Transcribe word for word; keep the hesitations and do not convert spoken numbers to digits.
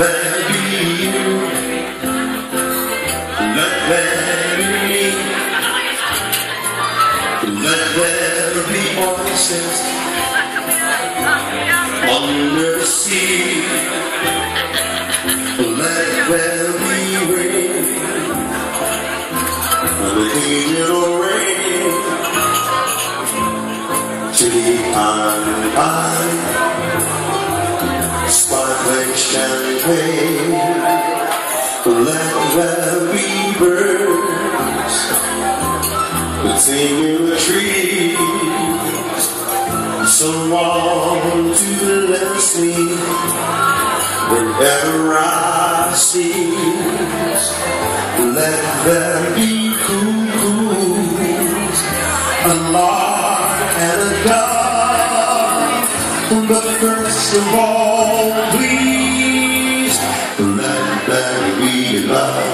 Under the sea, let there be rain, rain it'll rain, to the island by, sparkling champagne. Let there be birds, singing in the trees, someone to bless me wherever I see. Let there be cool pools, a lark and a dove. But first of all, please, let there be love.